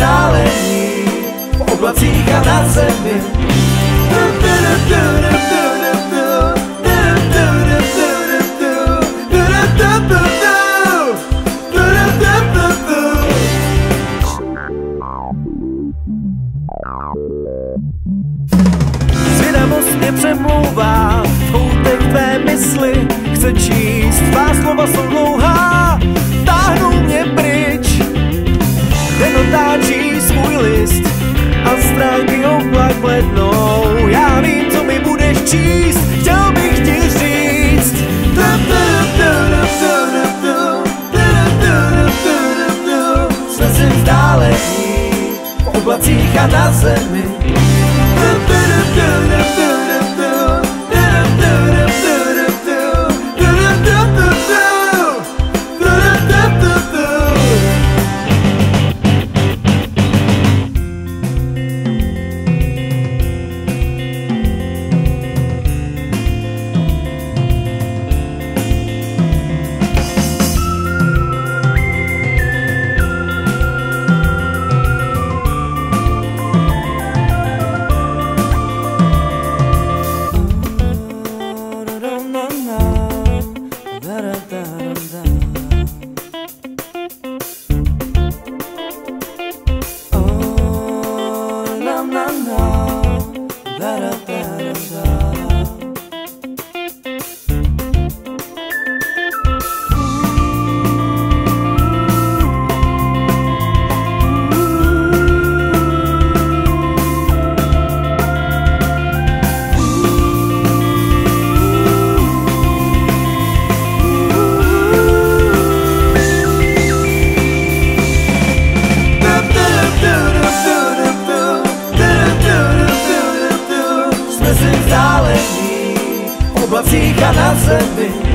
vzdálení, v oblacích a na zemi. Zvědavost mě přemlouvá v koutech tvé mysli, chce číst, tvá slova jsou dlouhá, táhnou mě pryč. Den otáčí svůj list a stránky oblak blednou. Já vím, co mi budeš číst, chtěl bych ti říct. Snad jsem vzdálení, v oblacích a na zemi. Oblacích a na zemi.